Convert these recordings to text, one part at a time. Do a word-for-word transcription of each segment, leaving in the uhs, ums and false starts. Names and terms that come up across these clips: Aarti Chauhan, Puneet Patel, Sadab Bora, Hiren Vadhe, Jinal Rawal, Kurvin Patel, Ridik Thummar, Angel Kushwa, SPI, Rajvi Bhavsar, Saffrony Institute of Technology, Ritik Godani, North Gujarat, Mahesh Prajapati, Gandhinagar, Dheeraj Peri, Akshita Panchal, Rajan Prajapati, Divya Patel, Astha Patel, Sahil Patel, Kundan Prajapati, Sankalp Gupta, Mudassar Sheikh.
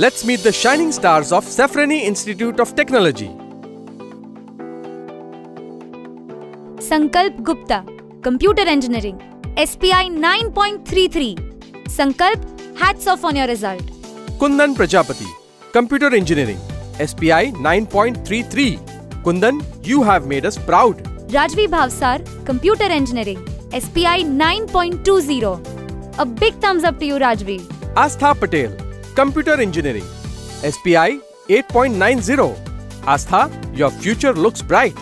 Let's meet the shining stars of Saffrony Institute of Technology. Sankalp Gupta, Computer Engineering, S P I nine point three three. Sankalp, hats off on your result. Kundan Prajapati, Computer Engineering, S P I nine point three three. Kundan, you have made us proud. Rajvi Bhavsar, Computer Engineering, S P I nine point two zero. A big thumbs up to you, Rajvi. Astha Patel, Computer Engineering, S P I eight point nine zero. Astha, your future looks bright.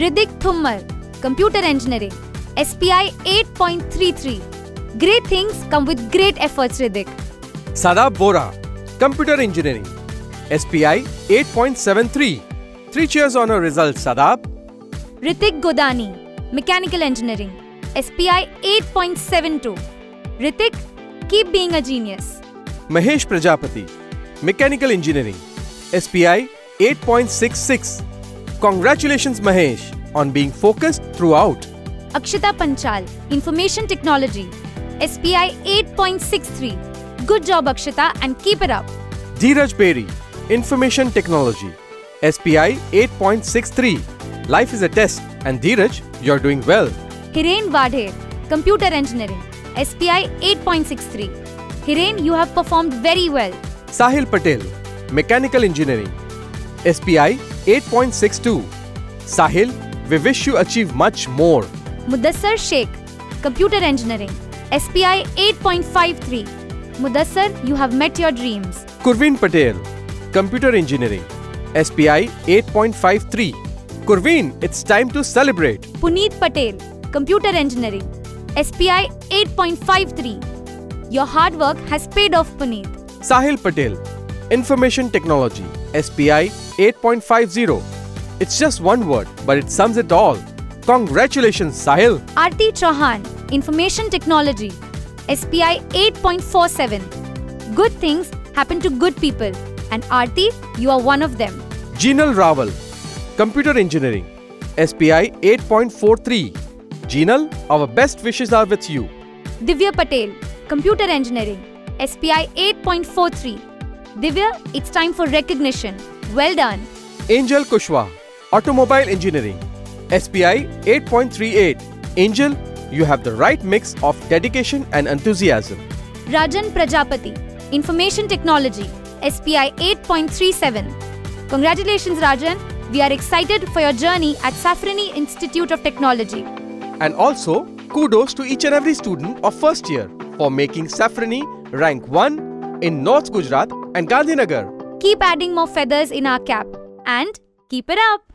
Ridik Thummar, Computer Engineering, S P I eight point three three. Great things come with great efforts, Ridik. Sadab Bora, Computer Engineering, S P I eight point seven three. Three cheers on your results, Sadab. Ritik Godani, Mechanical Engineering, S P I eight point seven two. Ritik, keep being a genius. Mahesh Prajapati, Mechanical Engineering, S P I eight point six six. Congratulations, Mahesh, on being focused throughout. Akshita Panchal, Information Technology, S P I eight point six three. Good job, Akshita, and keep it up. Dheeraj Peri, Information Technology, S P I eight point six three. Life is a test and Dheeraj, you're doing well. Hiren Vadhe, Computer Engineering, S P I eight point six three. Hiren, you have performed very well. Sahil Patel, Mechanical Engineering, S P I eight point six two. Sahil, we wish you achieve much more. Mudassar Sheikh, Computer Engineering, S P I eight point five three. Mudassar, you have met your dreams. Kurvin Patel, Computer Engineering, S P I eight point five three. Kurveen, it's time to celebrate. Puneet Patel, Computer Engineering, S P I eight point five three. Your hard work has paid off, Puneet. Sahil Patel, Information Technology, S P I eight point five zero. It's just one word, but it sums it all. Congratulations, Sahil. Aarti Chauhan, Information Technology, S P I eight point four seven. Good things happen to good people, and Aarti, you are one of them. Jinal Rawal, Computer Engineering, S P I eight point four three. Jinal, our best wishes are with you. Divya Patel, Computer Engineering, S P I eight point four three. Divya, it's time for recognition. Well done. Angel Kushwa, Automobile Engineering, S P I eight point three eight. Angel, you have the right mix of dedication and enthusiasm. Rajan Prajapati, Information Technology, S P I eight point three seven. Congratulations, Rajan. We are excited for your journey at Saffrony Institute of Technology. And also, kudos to each and every student of first year for making Saffrony rank one in North Gujarat and Gandhinagar. Keep adding more feathers in our cap and keep it up.